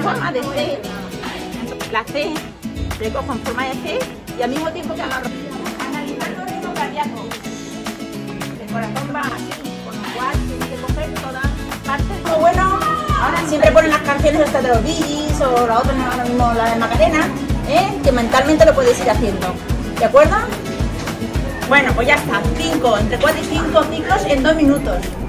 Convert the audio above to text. en forma de C. La C le cojo en forma de C y al mismo tiempo que agarro. Analizando el ritmo cardíaco. El corazón va así, con lo cual tienes que coger todas partes. Lo bueno, ahora siempre ponen las canciones hasta de los Billys o la otra, ahora mismo la de Macarena, que mentalmente lo puedes ir haciendo. ¿De acuerdo? Bueno, pues ya está. 5, entre 4 y 5 ciclos en 2 minutos.